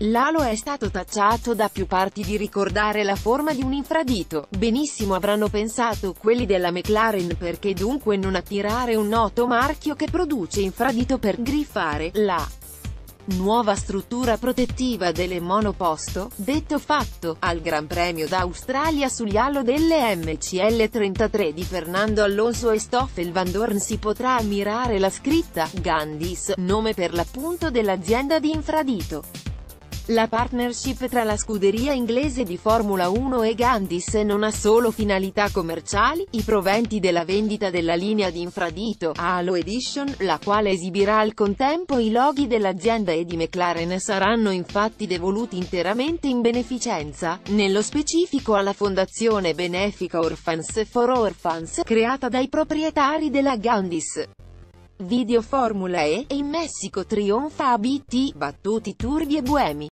Lalo è stato tacciato da più parti di ricordare la forma di un infradito. Benissimo avranno pensato quelli della McLaren, perché dunque non attirare un noto marchio che produce infradito per griffare la nuova struttura protettiva delle monoposto. Detto fatto, al Gran Premio d'Australia sugli halo delle MCL33 di Fernando Alonso e Stoffel Vandoorne si potrà ammirare la scritta Gandys, nome per l'appunto dell'azienda di infradito. La partnership tra la scuderia inglese di Formula 1 e Gandys non ha solo finalità commerciali. I proventi della vendita della linea di infradito, Halo Edition, la quale esibirà al contempo i loghi dell'azienda e di McLaren, saranno infatti devoluti interamente in beneficenza, nello specifico alla fondazione benefica Orphans for Orphans, creata dai proprietari della Gandys. Video Formula E, in Messico trionfa ABT, battuti Turbi e Buemi.